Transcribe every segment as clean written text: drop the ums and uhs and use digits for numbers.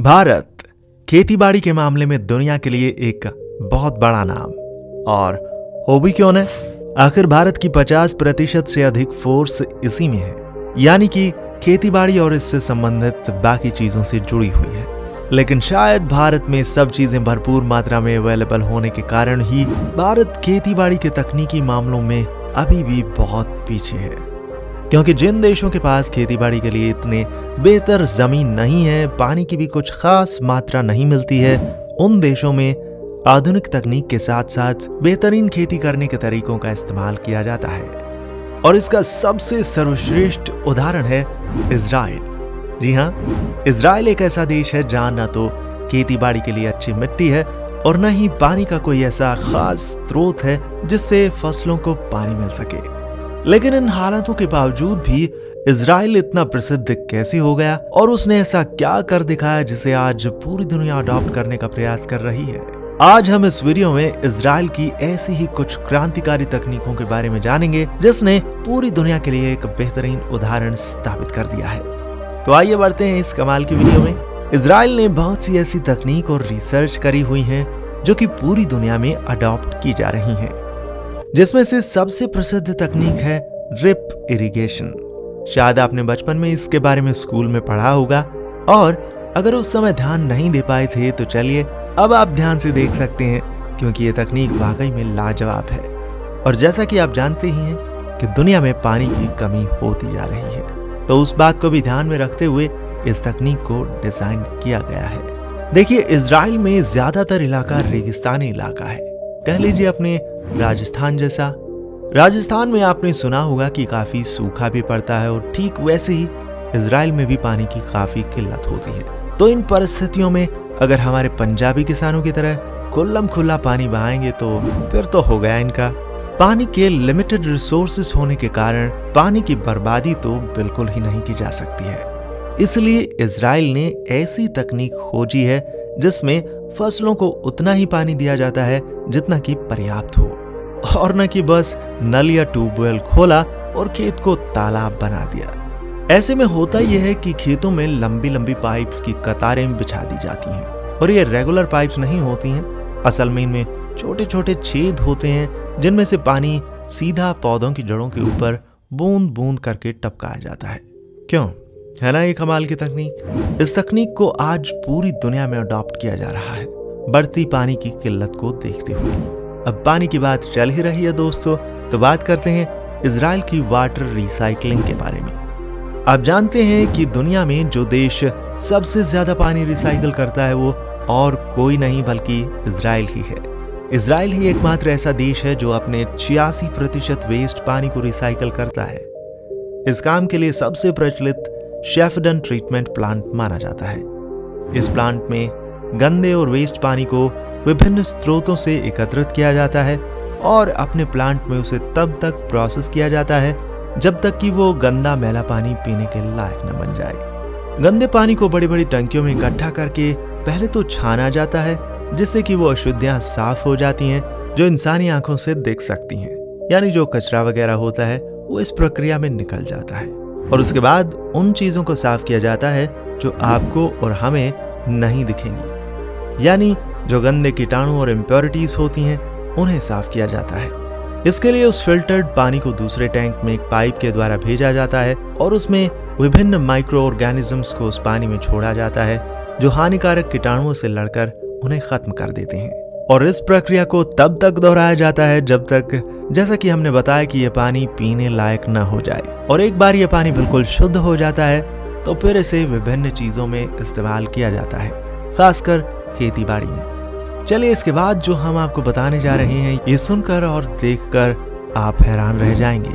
भारत खेतीबाड़ी के मामले में दुनिया के लिए एक बहुत बड़ा नाम, और हो भी क्यों न। आखिर भारत की 50% से अधिक फोर्स इसी में है, यानी कि खेतीबाड़ी और इससे संबंधित बाकी चीजों से जुड़ी हुई है। लेकिन शायद भारत में सब चीजें भरपूर मात्रा में अवेलेबल होने के कारण ही भारत खेतीबाड़ी के तकनीकी मामलों में अभी भी बहुत पीछे है, क्योंकि जिन देशों के पास खेतीबाड़ी के लिए इतने बेहतर जमीन नहीं है, पानी की भी कुछ खास मात्रा नहीं मिलती है, उन देशों में आधुनिक तकनीक के साथ साथ बेहतरीन खेती करने के तरीकों का इस्तेमाल किया जाता है। और इसका सबसे सर्वश्रेष्ठ उदाहरण है इजराइल। जी हाँ, इजराइल एक ऐसा देश है जहाँ न तो खेतीबाड़ी के लिए अच्छी मिट्टी है और न ही पानी का कोई ऐसा खास स्रोत है जिससे फसलों को पानी मिल सके। लेकिन इन हालातों के बावजूद भी इजराइल इतना प्रसिद्ध कैसे हो गया, और उसने ऐसा क्या कर दिखाया जिसे आज पूरी दुनिया अडॉप्ट करने का प्रयास कर रही है। आज हम इस वीडियो में इजराइल की ऐसी ही कुछ क्रांतिकारी तकनीकों के बारे में जानेंगे जिसने पूरी दुनिया के लिए एक बेहतरीन उदाहरण स्थापित कर दिया है। तो आइए बढ़ते हैं इस कमाल की वीडियो में। इजराइल ने बहुत सी ऐसी तकनीक और रिसर्च करी हुई है जो कि पूरी दुनिया में अडॉप्ट की जा रही है, जिसमें से सबसे प्रसिद्ध तकनीक है ड्रिप इरिगेशन। शायद आपने बचपन में इसके बारे में स्कूल में पढ़ा होगा, और अगर उस समय ध्यान नहीं दे पाए थे तो चलिए अब आप ध्यान से देख सकते हैं, क्योंकि ये तकनीक वाकई में लाजवाब है। और जैसा कि आप जानते ही हैं कि दुनिया में पानी की कमी होती जा रही है, तो उस बात को भी ध्यान में रखते हुए इस तकनीक को डिजाइन किया गया है। देखिए, इजराइल में ज्यादातर इलाका रेगिस्तानी इलाका है, कह लीजिए अपने राजस्थान जैसा। राजस्थान में आपने सुना होगा कि काफी सूखा भी पड़ता है, और ठीक वैसे ही इजराइल में भी पानी की काफी किल्लत होती है। तो इन परिस्थितियों में अगर हमारे पंजाबी किसानों की तरह खुल्लम खुल्ला पानी बहाएंगे तो फिर तो हो गया इनका। पानी के लिमिटेड रिसोर्सेस होने के कारण पानी की बर्बादी तो बिल्कुल ही नहीं की जा सकती है। इसलिए इजराइल ने ऐसी तकनीक खोजी है जिसमें फसलों को उतना ही पानी दिया जाता है जितना कि पर्याप्त हो, और न कि बस नल या ट्यूबवेल खोला और खेत को तालाब बना दिया। ऐसे में होता यह है कि खेतों में लंबी लंबी पाइप्स की कतारें बिछा दी जाती हैं, और ये रेगुलर पाइप्स नहीं होती हैं। असल में इनमें छोटे छोटे छेद होते हैं जिनमें से पानी सीधा पौधों की जड़ों के ऊपर बूंद बूंद करके टपकाया जाता है। क्यों है ना ये कमाल की तकनीक। इस तकनीक को आज पूरी दुनिया में अडॉप्ट किया जा रहा है, बढ़ती पानी की किल्लत को देखते हुए। अब पानी की बात चल ही रही है दोस्तों, तो बात करते हैं इजराइल की वाटर रिसाइकलिंग के बारे में। आप जानते हैं कि दुनिया में जो देश सबसे ज्यादा पानी रिसाइकल करता है वो और कोई नहीं बल्कि इजराइल ही है। इजराइल ही एकमात्र ऐसा देश है जो अपने 86% वेस्ट पानी को रिसाइकल करता है। इस काम के लिए सबसे प्रचलित शेफडन ट्रीटमेंट प्लांट माना जाता है। इस प्लांट में गंदे और वेस्ट पानी को विभिन्न स्रोतों से एकत्रित किया जाता है, और अपने प्लांट में उसे तब तक प्रोसेस किया जाता है जब तक कि वो गंदा मैला पानी पीने के लायक न बन जाए। गंदे पानी को बड़ी बड़ी टंकियों में इकट्ठा करके पहले तो छाना जाता है, जिससे कि वो अशुद्धियां साफ हो जाती हैं जो इंसानी आंखों से दिख सकती हैं, यानी जो कचरा वगैरह होता है वो इस प्रक्रिया में निकल जाता है। और उसके बाद उन चीज़ों को साफ किया जाता है जो आपको और हमें नहीं दिखेंगी, यानी जो गंदे कीटाणु और इम्प्योरिटीज होती हैं उन्हें साफ किया जाता है। इसके लिए उस फिल्टर्ड पानी को दूसरे टैंक में एक पाइप के द्वारा भेजा जाता है, और उसमें विभिन्न माइक्रो ऑर्गेनिजम्स को उस पानी में छोड़ा जाता है जो हानिकारक कीटाणुओं से लड़कर उन्हें खत्म कर देते हैं। और इस प्रक्रिया को तब तक दोहराया जाता है जब तक, जैसा कि हमने बताया, कि यह पानी पीने लायक न हो जाए। और एक बार यह पानी बिल्कुल शुद्ध हो जाता है तो फिर इसे विभिन्न चीजों में इस्तेमाल किया जाता है, खासकर खेतीबाड़ी में। चलिए, इसके बाद जो हम आपको बताने जा रहे हैं ये सुनकर और देखकर आप हैरान रह जाएंगे।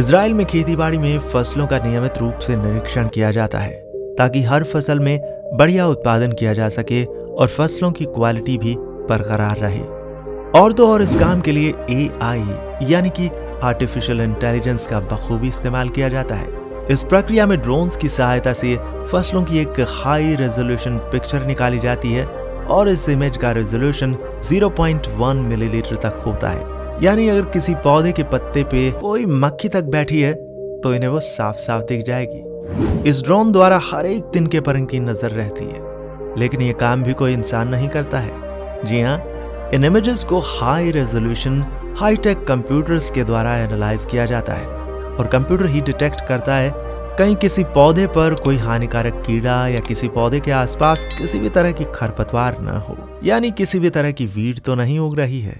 इजराइल में खेतीबाड़ी में फसलों का नियमित रूप से निरीक्षण किया जाता है ताकि हर फसल में बढ़िया उत्पादन किया जा सके और फसलों की क्वालिटी भी बरकरार रहे। और तो और इस काम के लिए AI यानी कि आर्टिफिशियल इंटेलिजेंस का बखूबी इस्तेमाल किया जाता है। इस प्रक्रिया में ड्रोन्स की सहायता से फसलों की एक हाई रेजोल्यूशन पिक्चर निकाली जाती है, और इस इमेज का रेजोल्यूशन 0.1 मिलीलीटर तक होता है, यानी अगर किसी पौधे के पत्ते पे कोई मक्खी तक बैठी है तो इन्हें वो साफ साफ दिख जाएगी। इस ड्रोन द्वारा हर एक दिन के पर इनकी नजर रहती है। लेकिन ये काम भी कोई इंसान नहीं करता है। जी हाँ, इन इमेजेस को हाई रेजोल्यूशन हाईटेक कंप्यूटर्स के द्वारा एनालाइज किया जाता है और कंप्यूटर ही डिटेक्ट करता है कहीं किसी पौधे पर कोई हानिकारक कीड़ा या किसी पौधे के आसपास किसी भी तरह की खरपतवार न हो, यानी किसी भी तरह की वीड तो नहीं उग रही है।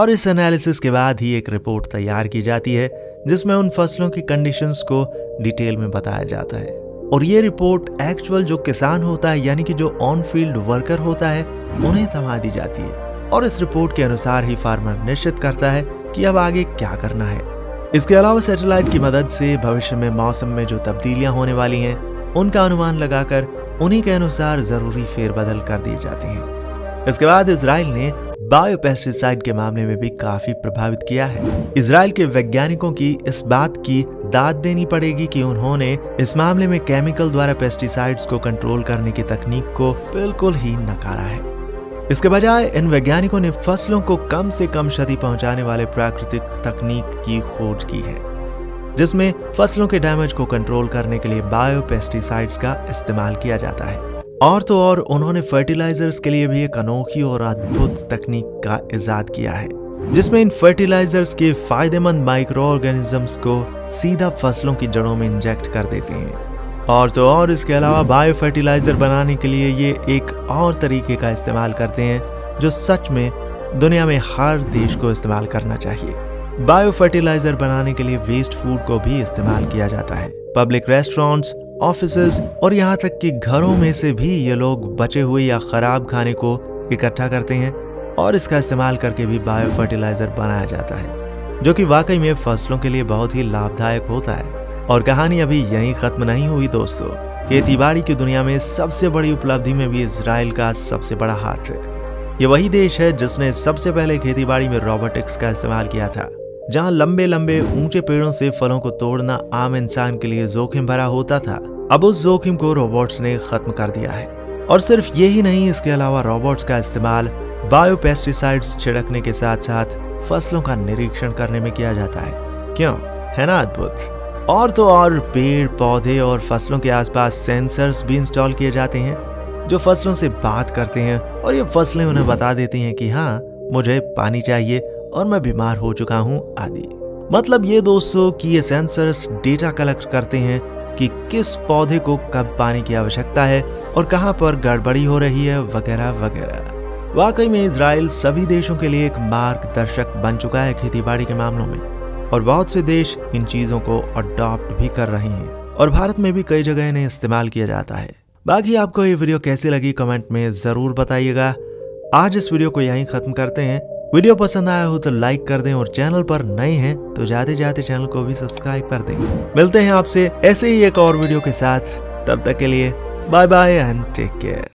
और इस एनालिसिस के बाद ही एक रिपोर्ट तैयार की जाती है जिसमें उन फसलों की कंडीशंस को डिटेल में बताया जाता है। और ये रिपोर्ट एक्चुअल जो किसान होता है यानी कि जो ऑन फील्ड वर्कर होता है उन्हें थमा दी जाती है और इस रिपोर्ट के अनुसार ही फार्मर निश्चित करता है कि अब आगे क्या करना है। इसके अलावा सैटेलाइट की मदद से भविष्य में मौसम में जो तब्दीलियां होने वाली हैं उनका अनुमान लगाकर उन्हीं के अनुसार जरूरी फेरबदल कर दी जाती हैं। इसके बाद इजराइल ने बायोपेस्टिसाइड के मामले में भी काफी प्रभावित किया है। इजराइल के वैज्ञानिकों की इस बात की दाद देनी पड़ेगी कि उन्होंने इस मामले में केमिकल द्वारा पेस्टिसाइड्स को कंट्रोल करने की तकनीक को बिल्कुल ही नकारा है। इसके बजाय इन वैज्ञानिकों ने फसलों को कम से कम क्षति पहुंचाने वाले प्राकृतिक तकनीक की खोज की है जिसमें फसलों के डैमेज को कंट्रोल करने के लिए बायोपेस्टिसाइड्स का इस्तेमाल किया जाता है। और तो और उन्होंने फर्टिलाइजर्स के लिए भी एक अनोखी और अद्भुत तकनीक का इजाद किया है जिसमें इन फर्टिलाइजर्स के फायदेमंद माइक्रो ऑर्गेनिजम्स को सीधा फसलों की जड़ों में इंजेक्ट कर देते हैं। और तो और इसके अलावा बायो फर्टिलाइजर बनाने के लिए ये एक और तरीके का इस्तेमाल करते हैं जो सच में दुनिया में हर देश को इस्तेमाल करना चाहिए। बायो फर्टिलाइजर बनाने के लिए वेस्ट फूड को भी इस्तेमाल किया जाता है। पब्लिक रेस्टोरेंट्स, ऑफिसेज और यहाँ तक कि घरों में से भी ये लोग बचे हुए या खराब खाने को इकट्ठा करते हैं और इसका इस्तेमाल करके भी बायो फर्टिलाइजर बनाया जाता है जो कि वाकई में फसलों के लिए बहुत ही लाभदायक होता है। और कहानी अभी यहीं खत्म नहीं हुई दोस्तों। खेतीबाड़ी की दुनिया में सबसे बड़ी उपलब्धि में भी इजराइल का सबसे बड़ा हाथ है। ये वही देश है जिसने सबसे पहले खेतीबाड़ी में रोबोटिक्स का इस्तेमाल किया था। जहां लंबे लंबे ऊंचे पेड़ों से फलों को तोड़ना आम इंसान के लिए जोखिम भरा होता था, अब उस जोखिम को रोबोट्स ने खत्म कर दिया है। और सिर्फ ये ही नहीं, इसके अलावा रोबोट्स का इस्तेमाल बायोपेस्टिसाइड्स छिड़कने के साथ साथ फसलों का निरीक्षण करने में किया जाता है। क्यों, है ना अद्भुत। और तो और पेड़ पौधे और फसलों के आसपास सेंसर्स भी इंस्टॉल किए जाते हैं जो फसलों से बात करते हैं और ये फसलें उन्हें बता देती हैं कि हाँ मुझे पानी चाहिए और मैं बीमार हो चुका हूँ आदि। मतलब ये दोस्तों कि ये सेंसर्स डेटा कलेक्ट करते हैं कि किस पौधे को कब पानी की आवश्यकता है और कहाँ पर गड़बड़ी हो रही है वगैरह वगैरह। वाकई में इजराइल सभी देशों के लिए एक मार्गदर्शक बन चुका है खेतीबाड़ी के मामलों में और बहुत से देश इन चीजों को अडॉप्ट भी कर रहे हैं और भारत में भी कई जगह इन्हें इस्तेमाल किया जाता है। बाकी आपको ये वीडियो कैसी लगी कमेंट में जरूर बताइएगा। आज इस वीडियो को यहीं खत्म करते हैं। वीडियो पसंद आया हो तो लाइक कर दें और चैनल पर नए हैं तो जाते जाते चैनल को भी सब्सक्राइब कर दें। मिलते हैं आपसे ऐसे ही एक और वीडियो के साथ, तब तक के लिए bye bye and take care.